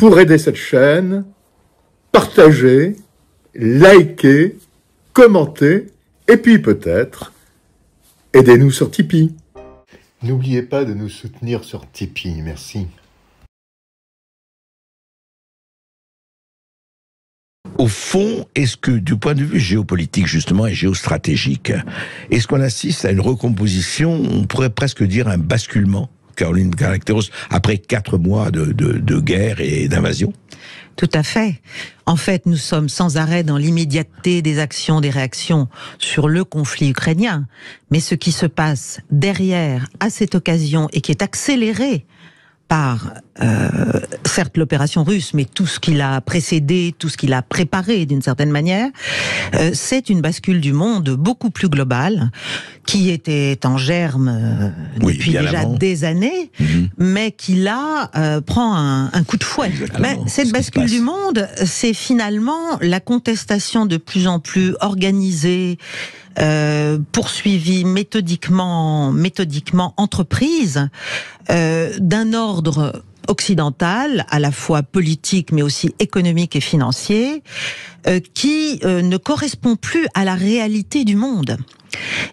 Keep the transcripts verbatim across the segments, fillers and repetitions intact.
pour aider cette chaîne, partagez, likez, commentez, et puis peut-être, aidez-nous sur Tipeee. N'oubliez pas de nous soutenir sur Tipeee, merci. Au fond, est-ce que, du point de vue géopolitique justement et géostratégique, est-ce qu'on assiste à une recomposition, on pourrait presque dire un basculement, Caroline Galactéros, après quatre mois de, de, de guerre et d'invasion? Tout à fait. En fait, nous sommes sans arrêt dans l'immédiateté des actions, des réactions sur le conflit ukrainien. Mais ce qui se passe derrière, à cette occasion, et qui est accéléré par, euh, certes, l'opération russe, mais tout ce qui l'a précédé, tout ce qui l'a préparé, d'une certaine manière, euh, c'est une bascule du monde beaucoup plus globale, qui était en germe euh, oui, depuis déjà avant. des années, mmh. mais qui, là, euh, prend un, un coup de fouet. Mais cette ce bascule du monde, c'est finalement la contestation de plus en plus organisée, Euh, poursuivi méthodiquement, méthodiquement entreprise euh, d'un ordre occidental, à la fois politique mais aussi économique et financier, euh, qui euh, ne correspond plus à la réalité du monde.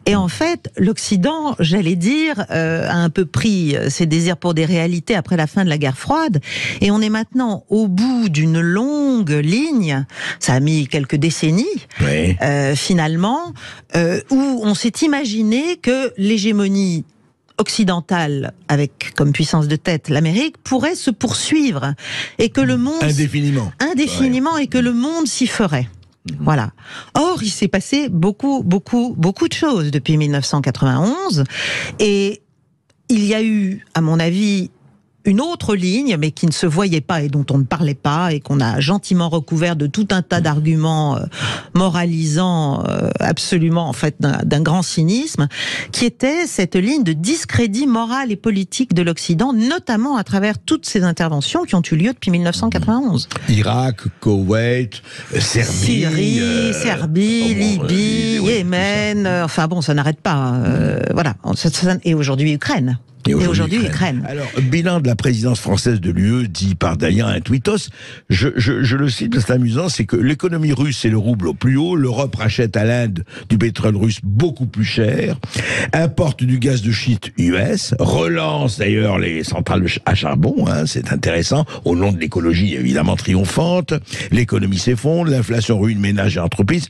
Et en fait, l'Occident, j'allais dire, euh, a un peu pris ses désirs pour des réalités après la fin de la guerre froide, et on est maintenant au bout d'une longue ligne, ça a mis quelques décennies, oui. euh, finalement, euh, où on s'est imaginé que l'hégémonie occidentale, avec comme puissance de tête l'Amérique, pourrait se poursuivre, et que le monde... Indéfiniment. Indéfiniment, ouais. et que le monde s'y ferait. Voilà. Or, il s'est passé beaucoup, beaucoup, beaucoup de choses depuis mille neuf cent quatre-vingt-onze, et il y a eu, à mon avis, une autre ligne, mais qui ne se voyait pas et dont on ne parlait pas, et qu'on a gentiment recouvert de tout un tas d'arguments euh, moralisants, euh, absolument, en fait, d'un grand cynisme, qui était cette ligne de discrédit moral et politique de l'Occident, notamment à travers toutes ces interventions qui ont eu lieu depuis mille neuf cent quatre-vingt-onze. Irak, Koweït, Serbie... Syrie, euh, Serbie, Libye, Libye oui, Yémen... Euh, enfin bon, ça n'arrête pas. Euh, voilà. Et aujourd'hui, Ukraine. Et aujourd'hui, aujourd'hui Ukraine. Ukraine. Alors, bilan de la présidence française de l'U E, dit par d'ailleurs un tweetos, je, je, je le cite, c'est amusant, c'est que l'économie russe et le rouble au plus haut, l'Europe rachète à l'Inde du pétrole russe beaucoup plus cher, importe du gaz de schiste U S, relance d'ailleurs les centrales à charbon, hein, c'est intéressant, au nom de l'écologie évidemment triomphante, l'économie s'effondre, l'inflation ruine ménages et entreprises.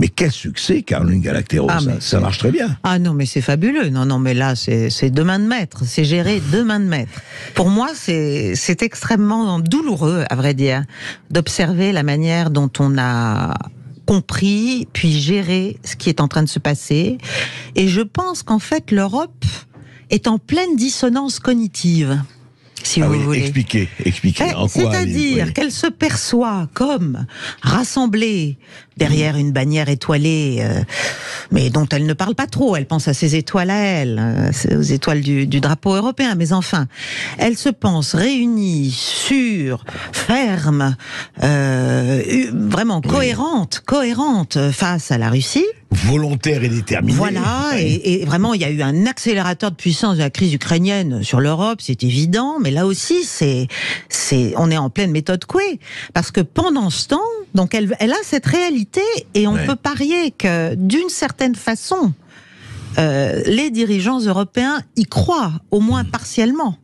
Mais quel succès, Caroline Galactéros, ah, ça, ça marche très bien. Ah non, mais c'est fabuleux. Non, non, mais là, c'est deux mains de maître. C'est géré deux mains de maître. Pour moi, c'est extrêmement douloureux, à vrai dire, d'observer la manière dont on a compris, puis géré ce qui est en train de se passer. Et je pense qu'en fait, l'Europe est en pleine dissonance cognitive. Si ah vous oui, voulez. Expliquez, expliquez. C'est-à-dire oui. qu'elle se perçoit comme rassemblée derrière mmh. une bannière étoilée, euh, mais dont elle ne parle pas trop. Elle pense à ses étoiles à elle, euh, aux étoiles du, du drapeau européen, mais enfin, elle se pense réunie, sûre, ferme, euh, vraiment cohérente, oui. cohérente face à la Russie. Volontaire et déterminée. Voilà, et, et vraiment, il y a eu un accélérateur de puissance de la crise ukrainienne sur l'Europe, c'est évident, mais là aussi, c'est, c'est, on est en pleine méthode Coué, parce que pendant ce temps, donc elle, elle a cette réalité, et on ouais. peut parier que, d'une certaine façon, euh, les dirigeants européens y croient, au moins partiellement.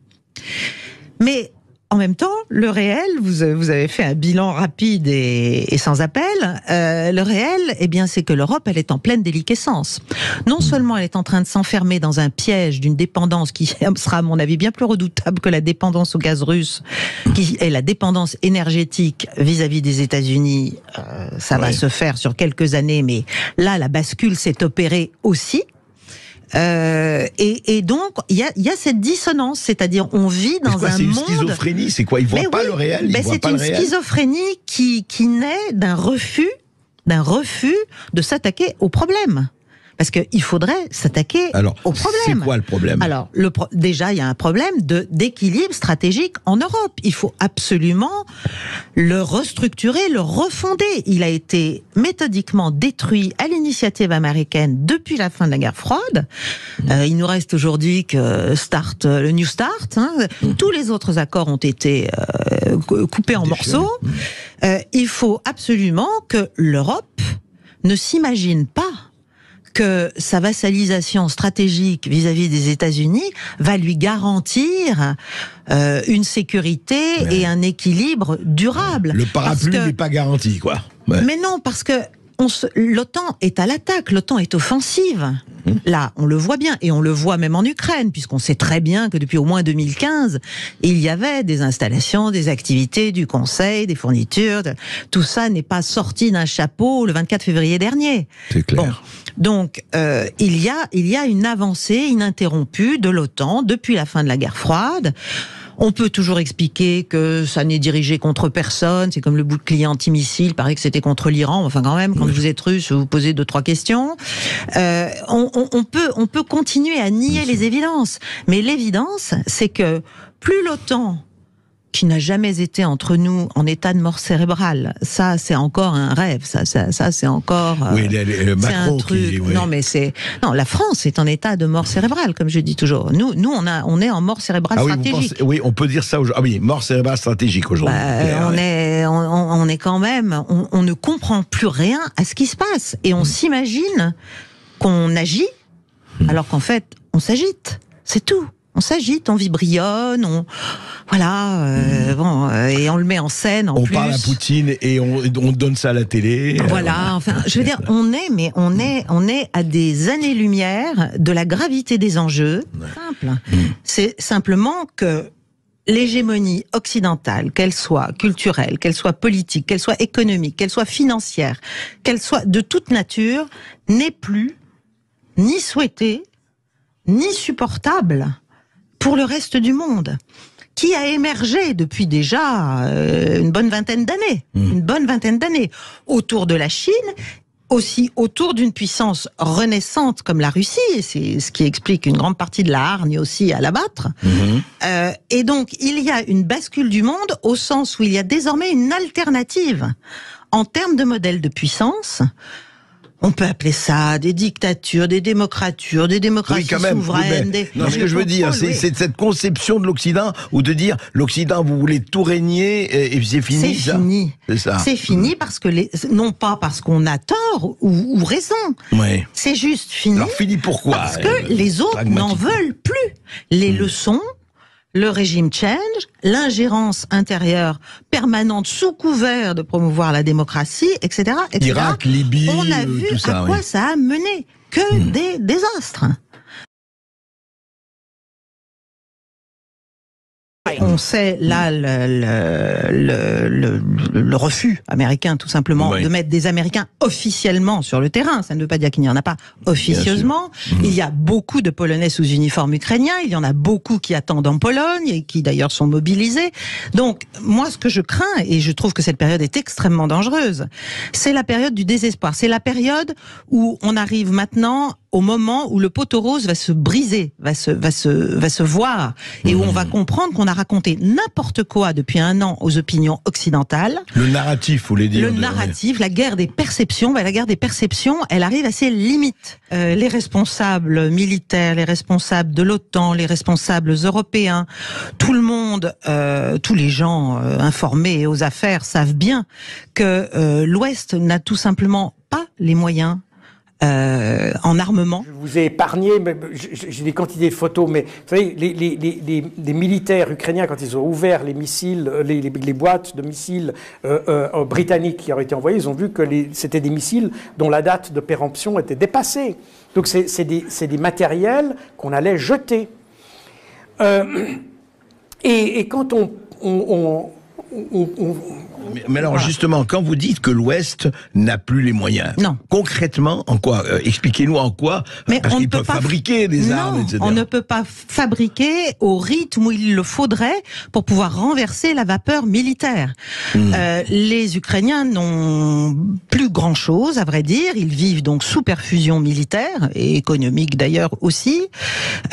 Mais... En même temps, le réel, vous avez fait un bilan rapide et sans appel, euh, le réel, eh bien, c'est que l'Europe, elle est en pleine déliquescence. Non seulement elle est en train de s'enfermer dans un piège d'une dépendance qui sera, à mon avis, bien plus redoutable que la dépendance au gaz russe, qui est la dépendance énergétique vis-à-vis des États-Unis, euh, ça va se faire sur quelques années, mais là, la bascule s'est opérée aussi. Euh, et, et donc, il y, y a cette dissonance, c'est-à-dire on vit dans quoi, un monde... C'est une schizophrénie, c'est quoi? Ils ne voient mais pas oui, le réel ben C'est une schizophrénie qui, qui naît d'un refus, d'un refus de s'attaquer au problème. Parce qu'il faudrait s'attaquer alors, au problème. C'est quoi le problème ? Alors, le pro- déjà, il y a un problème de, d'équilibre stratégique en Europe. Il faut absolument le restructurer, le refonder. Il a été méthodiquement détruit à l'initiative américaine depuis la fin de la guerre froide. Euh, il nous reste aujourd'hui que Start, le New Start. Hein. Tous les autres accords ont été euh, coupés en Des morceaux. Euh, il faut absolument que l'Europe ne s'imagine pas que sa vassalisation stratégique vis-à-vis des États-Unis va lui garantir euh, une sécurité ouais. et un équilibre durable. Le parapluie que... n'est pas garanti, quoi. Ouais. Mais non, parce que on se... l'OTAN est à l'attaque, l'OTAN est offensive. Mmh. Là, on le voit bien, et on le voit même en Ukraine, puisqu'on sait très bien que depuis au moins deux mille quinze, il y avait des installations, des activités, du conseil, des fournitures. De... Tout ça n'est pas sorti d'un chapeau le vingt-quatre février dernier. C'est clair. Bon. Donc, euh, il y a, il y a une avancée ininterrompue de l'OTAN depuis la fin de la guerre froide. On peut toujours expliquer que ça n'est dirigé contre personne. C'est comme le bouclier antimissile. Il paraît que c'était contre l'Iran. Enfin, quand même, quand oui. vous êtes russe, vous posez deux, trois questions. Euh, on, on, on peut, on peut continuer à nier oui. les évidences. Mais l'évidence, c'est que plus l'OTAN, qui n'a jamais été entre nous en état de mort cérébrale. Ça, c'est encore un rêve. Ça, ça, ça c'est encore. Euh, oui, le, le Macron truc. Qui, oui. Non, mais c'est. Non, la France est en état de mort cérébrale, comme je dis toujours. Nous, nous, on a, on est en mort cérébrale ah oui, stratégique. Pensez, oui, on peut dire ça aujourd'hui. Ah oui, mort cérébrale stratégique aujourd'hui. Bah, on ouais. est, on, on est quand même. On, on ne comprend plus rien à ce qui se passe et on mmh. s'imagine qu'on agit, mmh. alors qu'en fait, on s'agite. C'est tout. On s'agite, on vibrionne, on voilà, euh, mmh. bon, euh, et on le met en scène. En on plus. Parle à Poutine et on, on donne ça à la télé. Voilà, euh, enfin, je veux dire, on est, mais on est, on est à des années-lumière de la gravité des enjeux. Ouais. Simple, mmh. c'est simplement que l'hégémonie occidentale, qu'elle soit culturelle, qu'elle soit politique, qu'elle soit économique, qu'elle soit financière, qu'elle soit de toute nature, n'est plus ni souhaitée ni supportable pour le reste du monde, qui a émergé depuis déjà euh, une bonne vingtaine d'années, mmh. une bonne vingtaine d'années, autour de la Chine, aussi autour d'une puissance renaissante comme la Russie, et c'est ce qui explique une grande partie de la hargne aussi à l'abattre. Mmh. Euh, et donc, il y a une bascule du monde au sens où il y a désormais une alternative en termes de modèle de puissance. On peut appeler ça des dictatures, des démocratures, des démocraties oui, quand même, souveraines. Oui, des... Non, ce que je veux dire, c'est, oui. c'est cette conception de l'Occident, ou de dire, l'Occident, vous voulez tout régner, et c'est fini, c'est ça. Fini. C'est ça. C'est fini, parce que les... non pas parce qu'on a tort ou, ou raison, oui. c'est juste fini. Alors fini pourquoi ? Parce que euh, les autres n'en veulent plus. Les mmh. leçons, le régime change, l'ingérence intérieure permanente sous couvert de promouvoir la démocratie, et cetera, et cetera. Irak, Libye, on a vu tout ça, à quoi oui. ça a mené, que mmh. des désastres. On sait là le, le, le, le, le refus américain, tout simplement, oui. de mettre des Américains officiellement sur le terrain. Ça ne veut pas dire qu'il n'y en a pas officieusement. Il y a beaucoup de Polonais sous uniforme ukrainien. Il y en a beaucoup qui attendent en Pologne et qui d'ailleurs sont mobilisés. Donc, moi, ce que je crains, et je trouve que cette période est extrêmement dangereuse, c'est la période du désespoir. C'est la période où on arrive maintenant au moment où le poteau rose va se briser, va se, va se, va se voir, et où on va comprendre qu'on a raconté n'importe quoi depuis un an aux opinions occidentales. Le narratif, vous voulez dire. Le de... narratif, la guerre des perceptions, bah, la guerre des perceptions, elle arrive à ses limites. Euh, les responsables militaires, les responsables de l'OTAN, les responsables européens, tout le monde, euh, tous les gens euh, informés aux affaires savent bien que euh, l'Ouest n'a tout simplement pas les moyens Euh, en armement. Je vous ai épargné, mais j'ai des quantités de photos, mais vous savez, les, les, les, les militaires ukrainiens, quand ils ont ouvert les missiles, les, les, les boîtes de missiles euh, euh, britanniques qui auraient été envoyées, ils ont vu que les, c'était des missiles dont la date de péremption était dépassée. Donc c'est, c'est, des, c'est des matériels qu'on allait jeter. Euh, et, et quand on... on, on On, on, Mais, mais alors voilà. Justement, quand vous dites que l'Ouest n'a plus les moyens, non. concrètement, en quoi euh, expliquez-nous en quoi mais parce qu'ils peuvent pas... fabriquer des non, armes, et cetera. On ne peut pas fabriquer au rythme où il le faudrait pour pouvoir renverser la vapeur militaire. Mmh. Euh, les Ukrainiens n'ont plus grand-chose, à vrai dire. Ils vivent donc sous perfusion militaire et économique d'ailleurs aussi.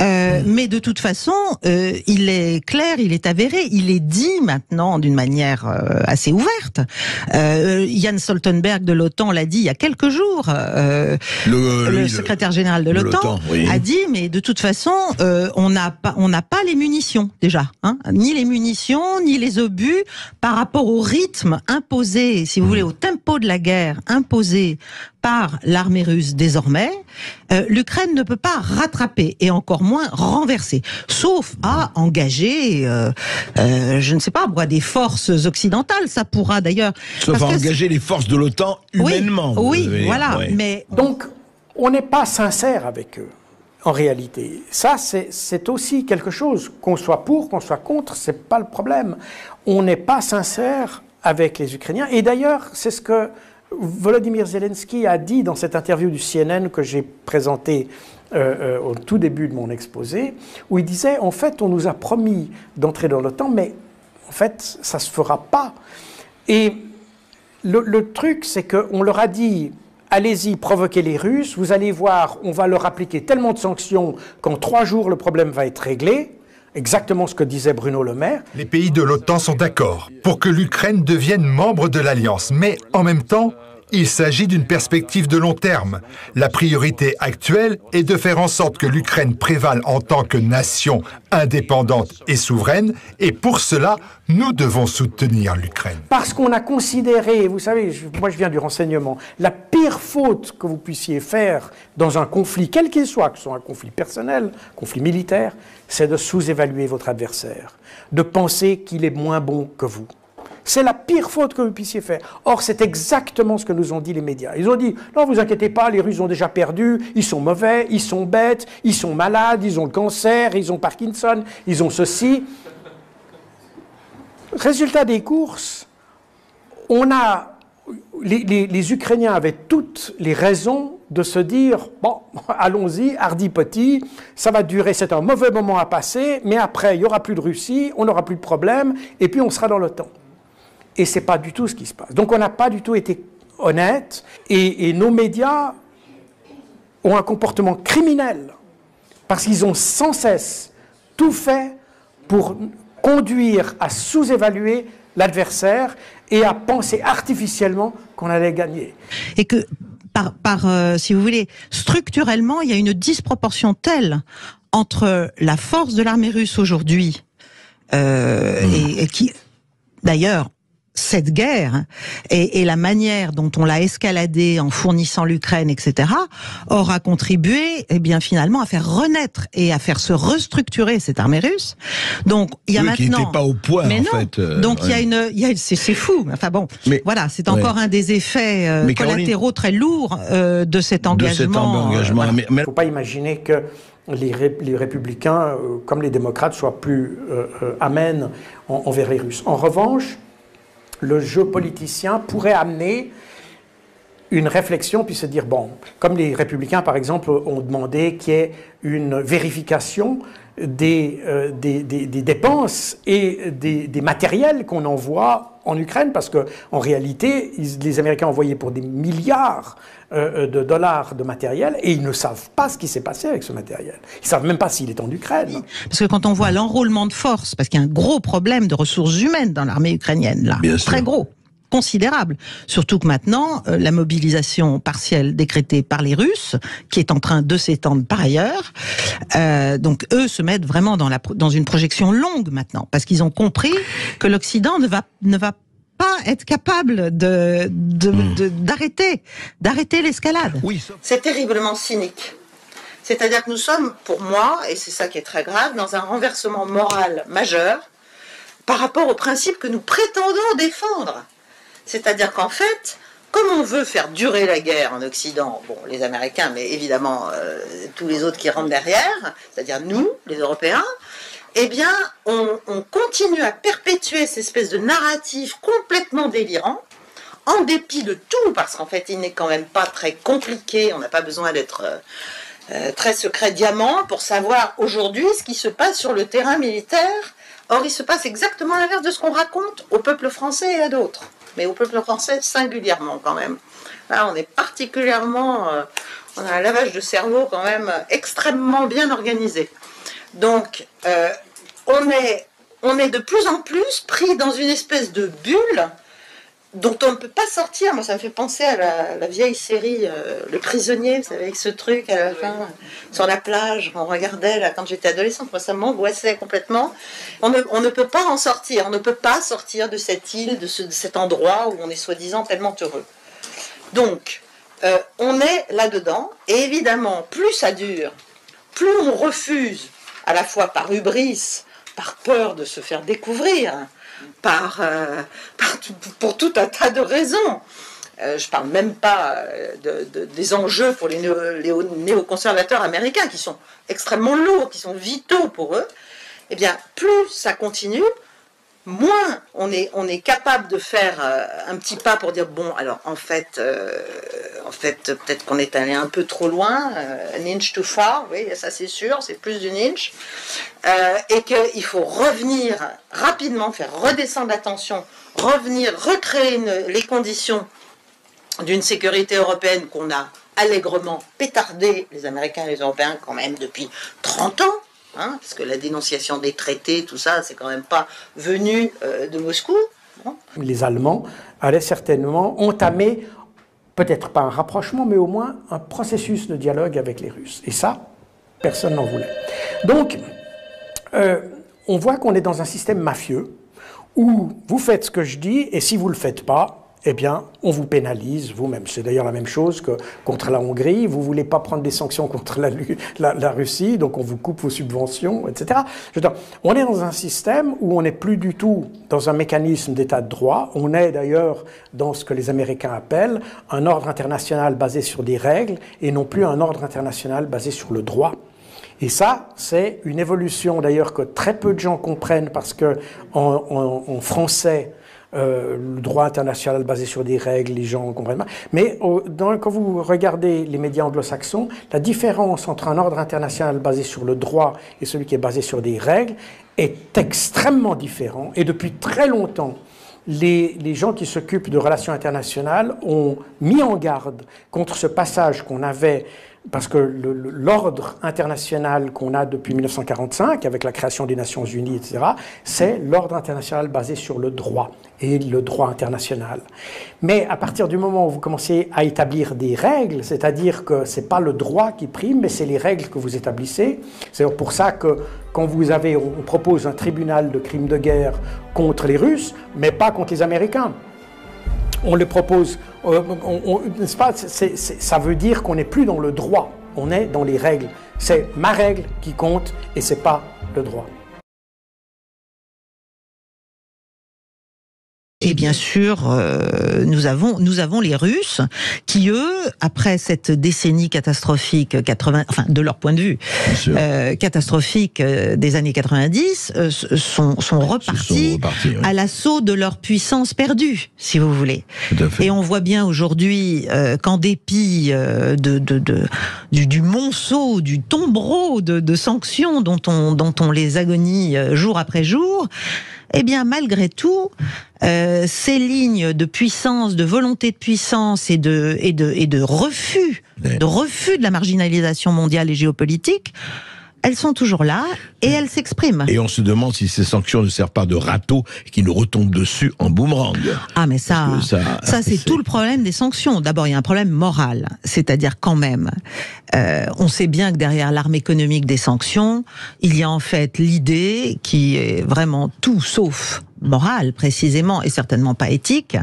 Euh, mmh. Mais de toute façon, euh, il est clair, il est avéré, il est dit maintenant d'une manière euh, assez ouverte. Euh, Yann Stoltenberg de l'OTAN l'a dit il y a quelques jours. Euh, le, le, le secrétaire général de l'OTAN oui. a dit, mais de toute façon, euh, on n'a pas, on n'a pas les munitions déjà, hein, ni les munitions, ni les obus par rapport au rythme imposé, si vous voulez, au tempo de la guerre imposé par l'armée russe désormais. Euh, l'Ukraine ne peut pas rattraper et encore moins renverser, sauf à engager, euh, euh, je ne sais pas, moi, des forces occidentales. Ça pourra d'ailleurs. Sauf parce à engager les forces de l'OTAN humainement. Oui, oui voilà. Ouais. Mais donc, on n'est pas sincère avec eux, en réalité. Ça, c'est aussi quelque chose. Qu'on soit pour, qu'on soit contre, c'est pas le problème. On n'est pas sincère avec les Ukrainiens. Et d'ailleurs, c'est ce que Volodymyr Zelensky a dit dans cette interview du C N N que j'ai présentée euh, euh, au tout début de mon exposé, où il disait, en fait, on nous a promis d'entrer dans l'OTAN, mais en fait, ça ne se fera pas. Et le, le truc, c'est qu'on leur a dit, allez-y, provoquez les Russes, vous allez voir, on va leur appliquer tellement de sanctions qu'en trois jours, le problème va être réglé. Exactement ce que disait Bruno Le Maire. Les pays de l'OTAN sont d'accord pour que l'Ukraine devienne membre de l'Alliance. Mais en même temps, il s'agit d'une perspective de long terme. La priorité actuelle est de faire en sorte que l'Ukraine prévale en tant que nation indépendante et souveraine. Et pour cela, nous devons soutenir l'Ukraine. Parce qu'on a considéré, vous savez, moi je viens du renseignement, la pire faute que vous puissiez faire dans un conflit, quel qu'il soit, que ce soit un conflit personnel, conflit militaire, c'est de sous-évaluer votre adversaire, de penser qu'il est moins bon que vous. C'est la pire faute que vous puissiez faire. Or, c'est exactement ce que nous ont dit les médias. Ils ont dit, non, vous inquiétez pas, les Russes ont déjà perdu, ils sont mauvais, ils sont bêtes, ils sont malades, ils ont le cancer, ils ont Parkinson, ils ont ceci. Résultat des courses, on a... Les, les, les Ukrainiens avaient toutes les raisons de se dire, bon, allons-y, hardi petit, ça va durer, c'est un mauvais moment à passer, mais après, il n'y aura plus de Russie, on n'aura plus de problème, et puis on sera dans l'OTAN. Et ce n'est pas du tout ce qui se passe. Donc on n'a pas du tout été honnête. Et, et nos médias ont un comportement criminel parce qu'ils ont sans cesse tout fait pour conduire à sous-évaluer l'adversaire et à penser artificiellement qu'on allait gagner. Et que, par, par euh, si vous voulez, structurellement, il y a une disproportion telle entre la force de l'armée russe aujourd'hui euh, mmh. et, et qui... D'ailleurs, cette guerre et, et la manière dont on l'a escaladée en fournissant l'Ukraine, et cetera, aura contribué, eh bien, finalement, à faire renaître et à faire se restructurer cette armée russe. Donc, il y a oui, maintenant. Qui n'était pas au point, mais non. en fait. Euh, Donc, il ouais. y a une, il y a, c'est fou. Enfin bon, mais, voilà, c'est encore ouais. un des effets euh, mais collatéraux Caroline, très lourds euh, de cet engagement. De cet engagement. Euh, il ne faut pas imaginer que Les, ré les républicains, euh, comme les démocrates, soient plus euh, euh, amènes en envers les Russes. En revanche, le jeu politicien pourrait amener une réflexion, puis se dire, bon, comme les républicains, par exemple, ont demandé qu'il y ait une vérification des, euh, des, des, des dépenses et des, des matériels qu'on envoie en Ukraine, parce qu'en réalité, ils, les Américains ont envoyé pour des milliards euh, de dollars de matériel, et ils ne savent pas ce qui s'est passé avec ce matériel. Ils ne savent même pas s'il est en Ukraine. Parce que quand on voit l'enrôlement de force, parce qu'il y a un gros problème de ressources humaines dans l'armée ukrainienne, là, Bien très sûr. gros. considérable. Surtout que maintenant, euh, la mobilisation partielle décrétée par les Russes, qui est en train de s'étendre par ailleurs, euh, donc eux se mettent vraiment dans, la, dans une projection longue maintenant, parce qu'ils ont compris que l'Occident ne va, ne va pas être capable de, de, de, d'arrêter, d'arrêter l'escalade. Oui. C'est terriblement cynique. C'est-à-dire que nous sommes, pour moi, et c'est ça qui est très grave, dans un renversement moral majeur par rapport aux principes que nous prétendons défendre. C'est-à-dire qu'en fait, comme on veut faire durer la guerre en Occident, bon, les Américains, mais évidemment euh, tous les autres qui rentrent derrière, c'est-à-dire nous, les Européens, eh bien, on, on continue à perpétuer cette espèce de narratif complètement délirant, en dépit de tout, parce qu'en fait, il n'est quand même pas très compliqué, on n'a pas besoin d'être euh, très secret diamant pour savoir aujourd'hui ce qui se passe sur le terrain militaire. Or, il se passe exactement l'inverse de ce qu'on raconte au peuple français et à d'autres, mais au peuple français singulièrement quand même. Là, on est particulièrement... Euh, on a un lavage de cerveau quand même extrêmement bien organisé. Donc, euh, on est, on est de plus en plus pris dans une espèce de bulle dont on ne peut pas sortir. Moi, ça me fait penser à la, la vieille série euh, Le Prisonnier, vous savez, avec ce truc à la fin, sur la plage, on regardait là, quand j'étais adolescente, moi, ça m'angoissait complètement. On ne, on ne peut pas en sortir, on ne peut pas sortir de cette île, de, ce, de cet endroit où on est soi-disant tellement heureux. Donc, euh, on est là-dedans, et évidemment, plus ça dure, plus on refuse, à la fois par hubris, par peur de se faire découvrir, Par, euh, par tout, pour tout un tas de raisons. Euh, je ne parle même pas de, de, des enjeux pour les néoconservateurs américains, qui sont extrêmement lourds, qui sont vitaux pour eux. Eh bien, plus ça continue, moins on est, on est capable de faire euh, un petit pas pour dire « Bon, alors, en fait, euh, en fait peut-être qu'on est allé un peu trop loin, euh, an inch too far, oui, ça c'est sûr, c'est plus d'une inch. Euh, » Et qu'il faut revenir rapidement, faire redescendre la tension, revenir, recréer une, les conditions d'une sécurité européenne qu'on a allègrement pétardée, les Américains et les Européens quand même depuis trente ans, Hein, parce que la dénonciation des traités, tout ça, c'est quand même pas venu euh, de Moscou. Bon. Les Allemands allaient certainement entamer, peut-être pas un rapprochement, mais au moins un processus de dialogue avec les Russes. Et ça, personne n'en voulait. Donc, euh, on voit qu'on est dans un système mafieux où vous faites ce que je dis et si vous le faites pas, eh bien, on vous pénalise vous-même. C'est d'ailleurs la même chose que contre la Hongrie. Vous ne voulez pas prendre des sanctions contre la, la, la Russie, donc on vous coupe vos subventions, et cetera. Je veux dire, on est dans un système où on n'est plus du tout dans un mécanisme d'état de droit. On est d'ailleurs dans ce que les Américains appellent un ordre international basé sur des règles et non plus un ordre international basé sur le droit. Et ça, c'est une évolution d'ailleurs que très peu de gens comprennent parce que en, en, en français, Euh, le droit international basé sur des règles, les gens comprennent pas. Mais au, dans, quand vous regardez les médias anglo-saxons, la différence entre un ordre international basé sur le droit et celui qui est basé sur des règles est extrêmement différent. Et depuis très longtemps, les, les gens qui s'occupent de relations internationales ont mis en garde contre ce passage qu'on avait, parce que l'ordre international qu'on a depuis mille neuf cent quarante-cinq, avec la création des Nations Unies, et cetera, c'est l'ordre international basé sur le droit et le droit international. Mais à partir du moment où vous commencez à établir des règles, c'est-à-dire que ce n'est pas le droit qui prime, mais c'est les règles que vous établissez. C'est pour ça que quand vous avez, on propose un tribunal de crimes de guerre contre les Russes, mais pas contre les Américains. On le propose, on, on, n'est-ce pas, c'est, c'est, ça veut dire qu'on n'est plus dans le droit, on est dans les règles. C'est ma règle qui compte et ce n'est pas le droit. Et bien sûr, euh, nous avons nous avons les Russes qui, eux, après cette décennie catastrophique, quatre-vingts, enfin de leur point de vue, euh, catastrophique euh, des années quatre-vingt-dix, euh, sont, sont repartis, sont repartis oui. à l'assaut de leur puissance perdue, si vous voulez. Tout à fait. Et on voit bien aujourd'hui euh, qu'en dépit euh, de, de, de, du, du monceau, du tombereau de, de sanctions dont on, dont on les agonie jour après jour, eh bien, malgré tout, euh, ces lignes de puissance, de volonté de puissance et de, et de, et de refus, oui. de refus de la marginalisation mondiale et géopolitique, elles sont toujours là et elles s'expriment. Et on se demande si ces sanctions ne servent pas de râteau qui nous retombent dessus en boomerang. Ah mais ça, ça, ça c'est tout le problème des sanctions. D'abord, il y a un problème moral. C'est-à-dire quand même, euh, on sait bien que derrière l'arme économique des sanctions, il y a en fait l'idée qui est vraiment tout sauf morale précisément, et certainement pas éthique,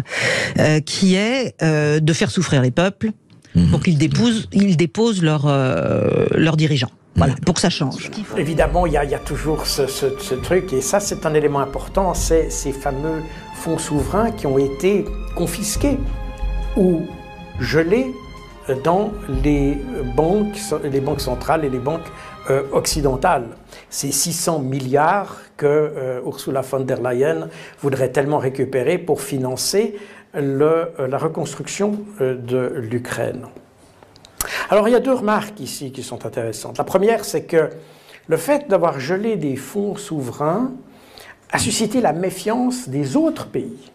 euh, qui est euh, de faire souffrir les peuples mmh. pour qu'ils déposent, ils déposent leurs euh, leurs dirigeants. Voilà, pour que ça change. Évidemment, il y a, il y a toujours ce, ce, ce truc, et ça c'est un élément important, c'est ces fameux fonds souverains qui ont été confisqués ou gelés dans les banques, les banques centrales et les banques euh, occidentale. Ces six cents milliards que euh, Ursula von der Leyen voudrait tellement récupérer pour financer le, la reconstruction euh, de l'Ukraine. Alors il y a deux remarques ici qui sont intéressantes. La première, c'est que le fait d'avoir gelé des fonds souverains a suscité la méfiance des autres pays.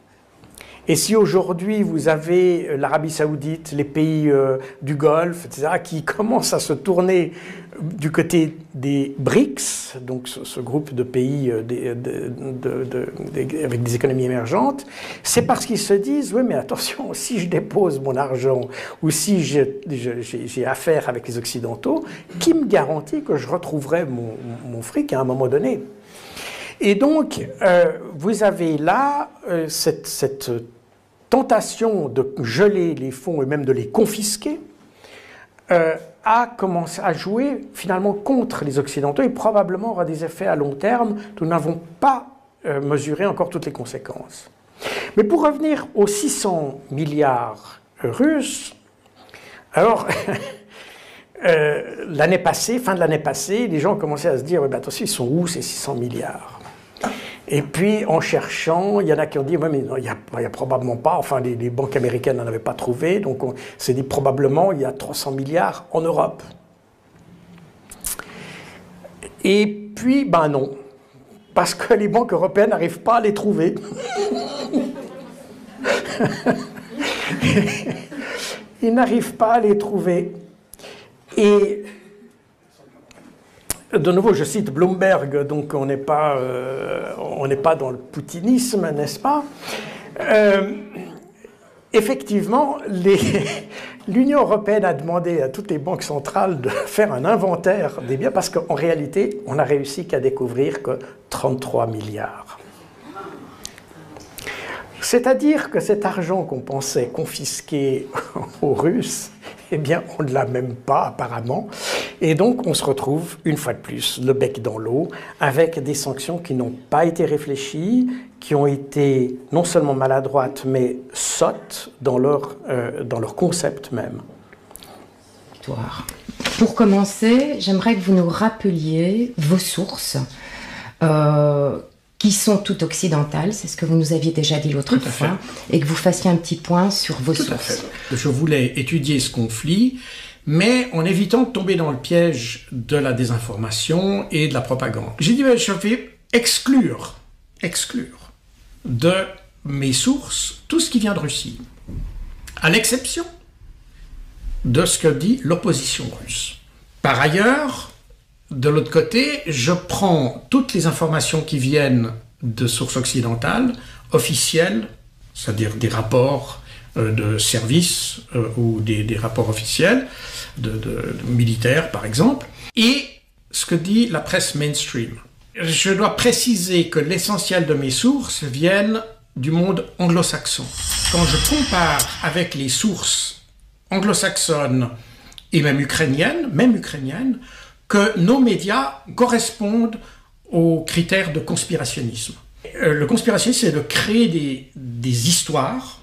Et si aujourd'hui vous avez l'Arabie Saoudite, les pays euh, du Golfe, et cetera, qui commencent à se tourner du côté des BRICS, donc ce, ce groupe de pays euh, de, de, de, de, avec des économies émergentes, c'est parce qu'ils se disent « oui, mais attention, si je dépose mon argent ou si j'ai affaire avec les Occidentaux, qui me garantit que je retrouverai mon, mon fric à un moment donné ?» Et donc, euh, vous avez là euh, cette, cette tentation de geler les fonds et même de les confisquer euh, a commencé à jouer finalement contre les Occidentaux et probablement aura des effets à long terme dont nous n'avons pas euh, mesuré encore toutes les conséquences. Mais pour revenir aux six cents milliards russes, alors... euh, l'année passée, fin de l'année passée, les gens commençaient à se dire eh « ben, attention, ils sont où ces six cents milliards ?» Et puis, en cherchant, il y en a qui ont dit ouais, « mais non, il n'y a, a probablement pas, enfin les, les banques américaines n'en avaient pas trouvé, donc on s'est dit probablement il y a trois cents milliards en Europe. » Et puis, ben non, parce que les banques européennes n'arrivent pas à les trouver. Ils n'arrivent pas à les trouver. Et de nouveau, je cite Bloomberg, donc on n'est pas, euh, on n'est pas dans le poutinisme, n'est-ce pas? euh, Effectivement, l'Union européenne a demandé à toutes les banques centrales de faire un inventaire des biens, parce qu'en réalité, on n'a réussi qu'à découvrir que trente-trois milliards. C'est-à-dire que cet argent qu'on pensait confisquer aux Russes, eh bien, on ne l'a même pas apparemment. Et donc, on se retrouve, une fois de plus, le bec dans l'eau, avec des sanctions qui n'ont pas été réfléchies, qui ont été non seulement maladroites, mais sottes dans leur, euh, dans leur concept même. Pour commencer, j'aimerais que vous nous rappeliez vos sources, euh, qui sont toutes occidentales, c'est ce que vous nous aviez déjà dit l'autre fois, et que vous fassiez un petit point sur vos sources. Je voulais étudier ce conflit, mais en évitant de tomber dans le piège de la désinformation et de la propagande. J'ai dit, je vais exclure, exclure de mes sources tout ce qui vient de Russie, à l'exception de ce que dit l'opposition russe. Par ailleurs, de l'autre côté, je prends toutes les informations qui viennent de sources occidentales, officielles, c'est-à-dire des rapports de services euh, ou des, des rapports officiels, de, de, de militaires par exemple, et ce que dit la presse mainstream. Je dois préciser que l'essentiel de mes sources viennent du monde anglo-saxon. Quand je compare avec les sources anglo-saxonnes et même ukrainiennes, même ukrainiennes, que nos médias correspondent aux critères de conspirationnisme. Le conspirationnisme, c'est de créer des, des histoires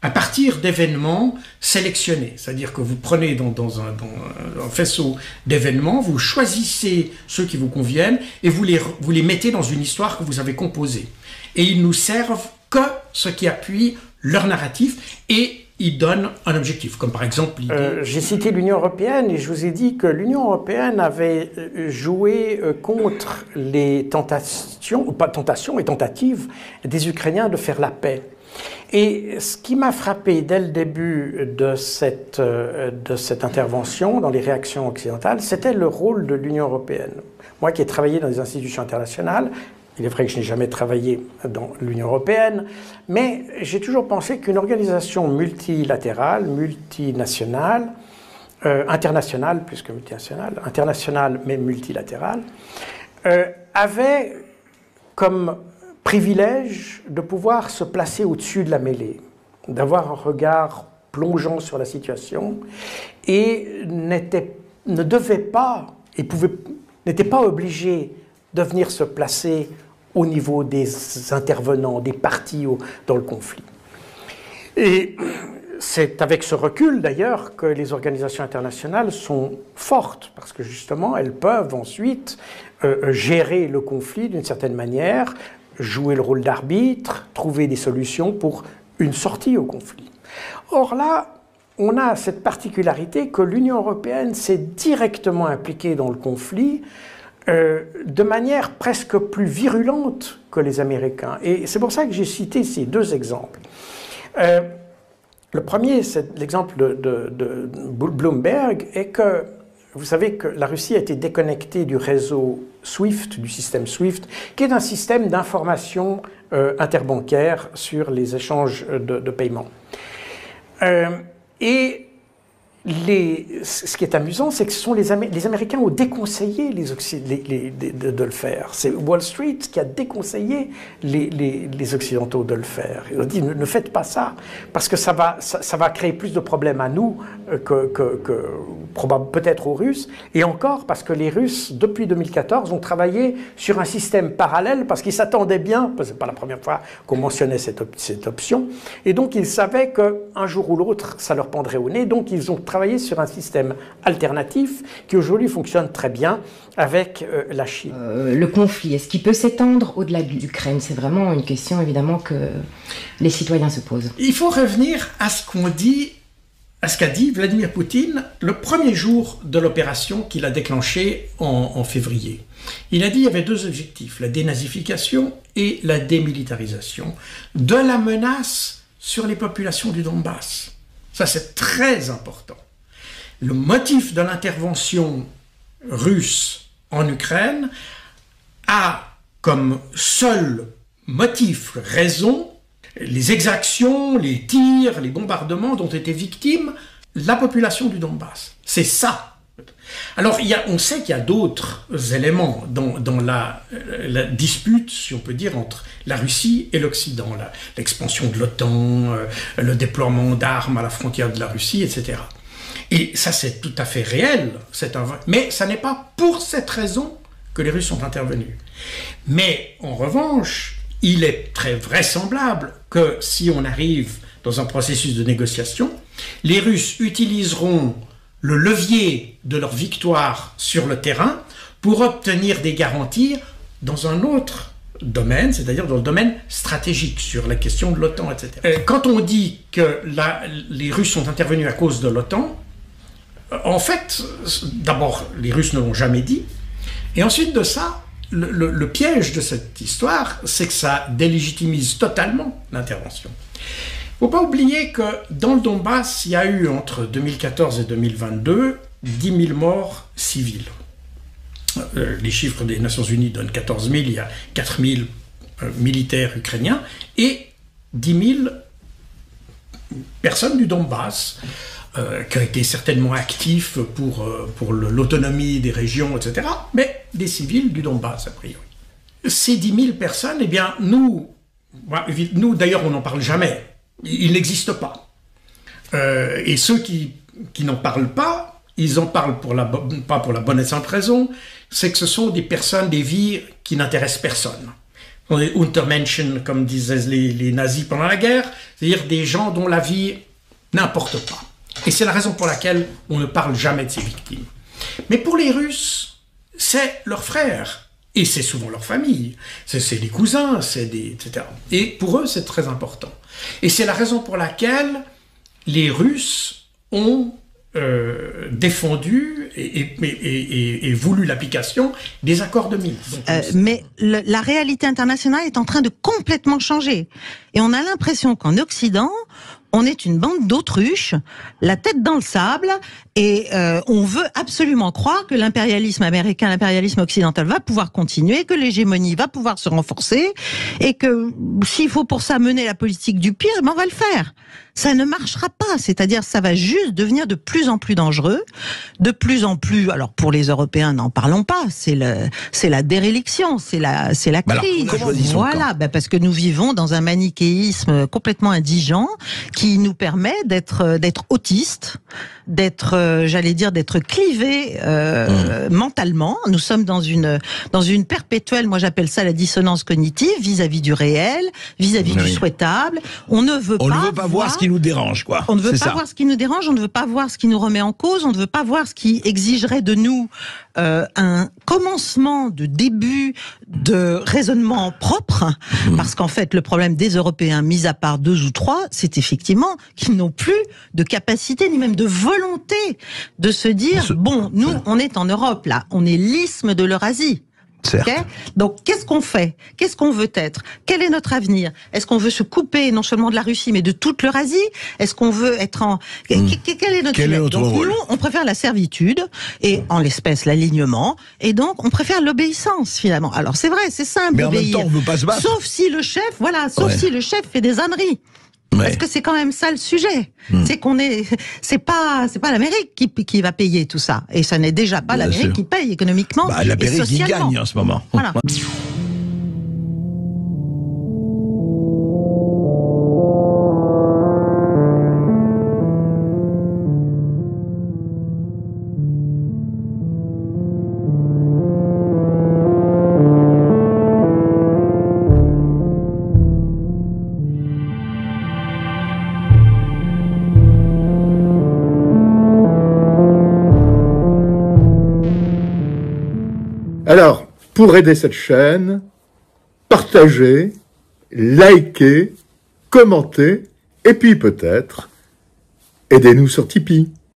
à partir d'événements sélectionnés. C'est-à-dire que vous prenez dans, dans, un, dans un faisceau d'événements, vous choisissez ceux qui vous conviennent et vous les, vous les mettez dans une histoire que vous avez composée. Et ils nous servent que ce qui appuie leur narratif et ils donnent un objectif, comme par exemple... Euh, J'ai cité l'Union européenne et je vous ai dit que l'Union européenne avait joué contre les tentations, ou pas tentations, et tentatives des Ukrainiens de faire la paix. Et ce qui m'a frappé dès le début de cette, de cette intervention dans les réactions occidentales, c'était le rôle de l'Union européenne. Moi qui ai travaillé dans des institutions internationales, il est vrai que je n'ai jamais travaillé dans l'Union européenne, mais j'ai toujours pensé qu'une organisation multilatérale, multinationale, euh, internationale plus que multinationale, internationale mais multilatérale, euh, avait comme privilège de pouvoir se placer au-dessus de la mêlée, d'avoir un regard plongeant sur la situation et n'était, ne devait pas, et pouvait, n'était pas obligé de venir se placer au niveau des intervenants, des partis dans le conflit. Et C'est avec ce recul d'ailleurs que les organisations internationales sont fortes, parce que justement elles peuvent ensuite euh, gérer le conflit d'une certaine manière, jouer le rôle d'arbitre, trouver des solutions pour une sortie au conflit. Or là, on a cette particularité que l'Union européenne s'est directement impliquée dans le conflit euh, de manière presque plus virulente que les Américains. Et c'est pour ça que j'ai cité ces deux exemples. Euh, Le premier, c'est l'exemple de, de, de Bloomberg, est que vous savez que la Russie a été déconnectée du réseau SWIFT, du système SWIFT, qui est un système d'information euh, interbancaire sur les échanges de, de paiement. Euh, et les, ce qui est amusant, c'est que ce sont les, Am les Américains ont déconseillé les les, les, de, de, de le faire. C'est Wall Street qui a déconseillé les, les, les Occidentaux de le faire. Ils ont dit ne, ne faites pas ça, parce que ça va, ça, ça va créer plus de problèmes à nous que, que, que peut-être aux Russes. Et encore parce que les Russes, depuis deux mille quatorze, ont travaillé sur un système parallèle, parce qu'ils s'attendaient bien, parce que ce n'est pas la première fois qu'on mentionnait cette, op cette option, et donc ils savaient qu'un jour ou l'autre, ça leur pendrait au nez, donc ils ont travailler sur un système alternatif qui aujourd'hui fonctionne très bien avec euh, la Chine. Euh, le conflit, est-ce qu'il peut s'étendre au-delà de l'Ukraine? C'est vraiment une question évidemment que les citoyens se posent. Il faut revenir à ce qu'on dit, à ce qu'a dit Vladimir Poutine le premier jour de l'opération qu'il a déclenchée en, en février. Il a dit qu'il y avait deux objectifs, la dénazification et la démilitarisation de la menace sur les populations du Donbass. Ça, c'est très important. Le motif de l'intervention russe en Ukraine a comme seul motif, raison, les exactions, les tirs, les bombardements dont était victime la population du Donbass. C'est ça. Alors, il y a, on sait qu'il y a d'autres éléments dans, dans la, la dispute, si on peut dire, entre la Russie et l'Occident. L'expansion de l'OTAN, le déploiement d'armes à la frontière de la Russie, et cetera. Et ça, c'est tout à fait réel. Un, mais ça n'est pas pour cette raison que les Russes sont intervenus. Mais, en revanche, il est très vraisemblable que si on arrive dans un processus de négociation, les Russes utiliseront le levier de leur victoire sur le terrain pour obtenir des garanties dans un autre domaine, c'est-à-dire dans le domaine stratégique, sur la question de l'OTAN, et cetera. Quand on dit que la, les Russes sont intervenus à cause de l'OTAN, en fait, d'abord, les Russes ne l'ont jamais dit, et ensuite de ça, le, le, le piège de cette histoire, c'est que ça délégitimise totalement l'intervention. Il ne faut pas oublier que dans le Donbass, il y a eu entre deux mille quatorze et deux mille vingt-deux dix mille morts civiles. Euh, les chiffres des Nations Unies donnent quatorze mille, il y a quatre mille euh, militaires ukrainiens et dix mille personnes du Donbass euh, qui ont été certainement actifs pour, euh, pour l'autonomie des régions, et cetera, mais des civils du Donbass, a priori. Ces dix mille personnes, eh bien, nous, nous d'ailleurs, on n'en parle jamais. Il n'existe pas. Euh, et ceux qui, qui n'en parlent pas, ils n'en parlent pour la, pas pour la bonne et simple raison, c'est que ce sont des personnes, des vies qui n'intéressent personne. Ce sont des Untermenschen, comme disaient les, les nazis pendant la guerre, c'est-à-dire des gens dont la vie n'importe pas. Et c'est la raison pour laquelle on ne parle jamais de ces victimes. Mais pour les Russes, c'est leurs frères, et c'est souvent leur famille, c'est les cousins, des, et cetera. Et pour eux, c'est très important. Et c'est la raison pour laquelle les Russes ont euh, défendu et, et, et, et, et voulu l'application des accords de Minsk. Euh, mais le, la réalité internationale est en train de complètement changer. Et on a l'impression qu'en Occident, on est une bande d'autruches, la tête dans le sable, et euh, on veut absolument croire que l'impérialisme américain, l'impérialisme occidental va pouvoir continuer, que l'hégémonie va pouvoir se renforcer, et que s'il faut pour ça mener la politique du pire, ben on va le faire. Ça ne marchera pas, c'est-à-dire ça va juste devenir de plus en plus dangereux, de plus en plus... Alors pour les Européens, n'en parlons pas, c'est la déréliction, c'est la, la crise. Bah alors, voilà, ben parce que nous vivons dans un manichéisme complètement indigent, qui nous permet d'être d'être autiste, d'être, j'allais dire, d'être clivé euh, mmh. mentalement. Nous sommes dans une dans une perpétuelle, moi j'appelle ça la dissonance cognitive, vis-à-vis du réel, vis-à-vis oui. du souhaitable. On ne veut on pas, veut pas voir, voir ce qui qui nous dérange, quoi. On ne veut pas ça. voir ce qui nous dérange, on ne veut pas voir ce qui nous remet en cause, on ne veut pas voir ce qui exigerait de nous euh, un commencement de début de raisonnement propre, mmh. parce qu'en fait, le problème des Européens, mis à part deux ou trois, c'est effectivement qu'ils n'ont plus de capacité, ni même de volonté de se dire, se... bon, nous, on est en Europe, là, on est l'isthme de l'Eurasie. Okay. Donc, qu'est-ce qu'on fait? Qu'est-ce qu'on veut être? Quel est notre avenir? Est-ce qu'on veut se couper non seulement de la Russie, mais de toute l'Eurasie? Est-ce qu'on veut être en... Mmh. Quel est notre, Quel est notre donc, rôle? Nous, on préfère la servitude, et en l'espèce, l'alignement, et donc, on préfère l'obéissance, finalement. Alors, c'est vrai, c'est simple, mais en obéir. Même temps, on veut pas se battre. Sauf si le chef, voilà, sauf ouais. si le chef fait des âneries. Ouais. Parce que c'est quand même ça le sujet. Mmh. C'est qu'on est, c'est pas, c'est pas l'Amérique qui, qui va payer tout ça. Et ça n'est déjà pas l'Amérique qui paye économiquement bah, et socialement. L'Amérique qui gagne en ce moment. Voilà. Alors, pour aider cette chaîne, partagez, likez, commentez, et puis peut-être, aidez-nous sur Tipeee.